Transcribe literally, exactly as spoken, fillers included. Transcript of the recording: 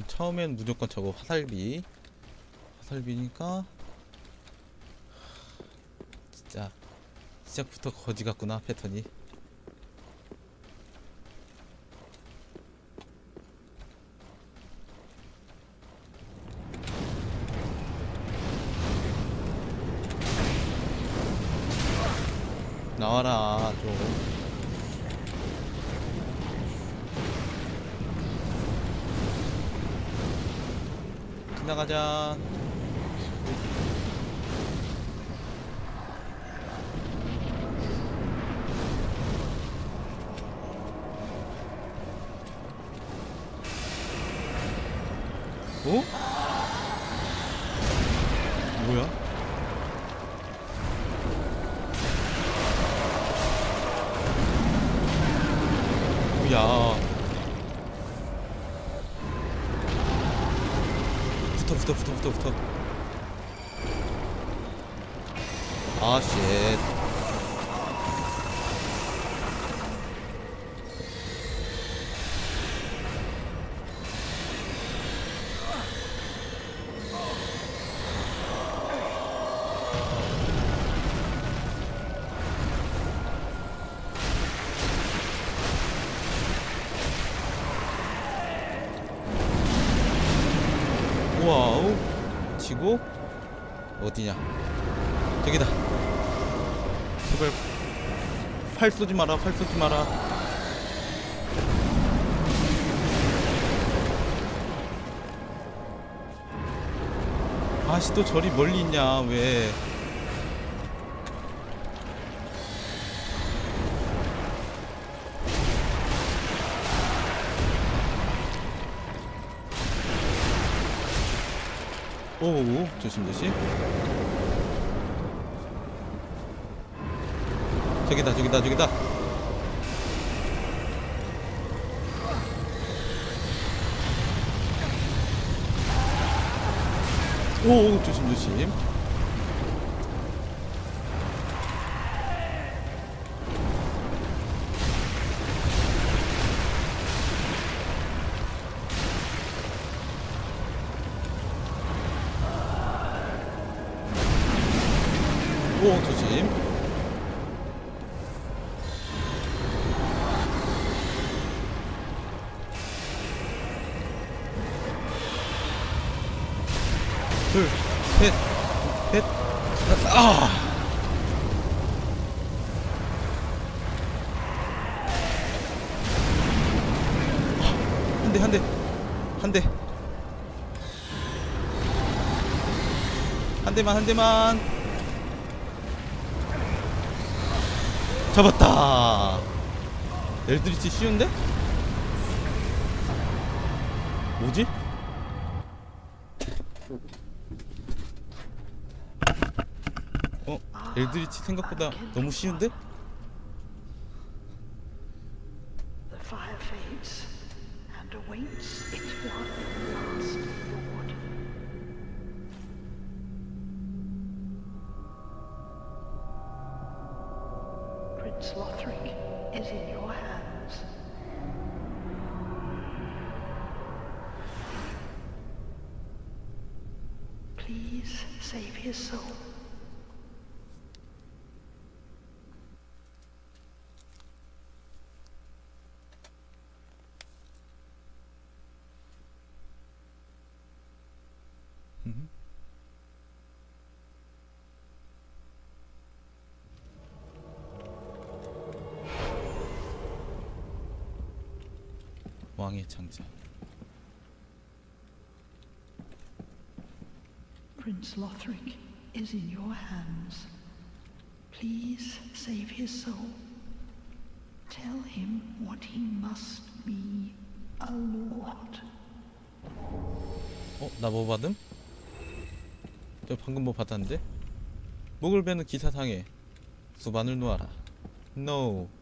음, 처음엔 무조건 저거 화살비. 화살비니까 진짜 시작부터 거지 같구나 패턴이. 나와라 좀. 지나가자. 어? 뭐야? 야, 붙어 붙어 붙어 붙어 붙어. 아, 쉣. 와우. 치고 어디냐? 저기다. 제발 팔 쏘지 마라. 팔 쏘지 마라. 아씨, 또 저리 멀리 있냐? 왜? 오오오, 조심조심. 저기다 저기다 저기다. 오오, 조심조심. 오, 조심. 둘, 셋, 넷, 다섯. 아! 한 대, 한 대, 한 대. 한 대만, 한 대만. 잡았다. 엘드리치 쉬운데? 뭐지? 어? 엘드리치 생각보다 너무 쉬운데? Slothric is in your hands. Please save his soul. Mm-hmm. 왕의 창자. Prince Lothric is in your hands. Please save his soul. Tell him what he must be, a lord. 어, 나 뭐 받음? 저 방금 뭐 받았는데? 목을 베는 기사상에. 수반을 놓아라. No.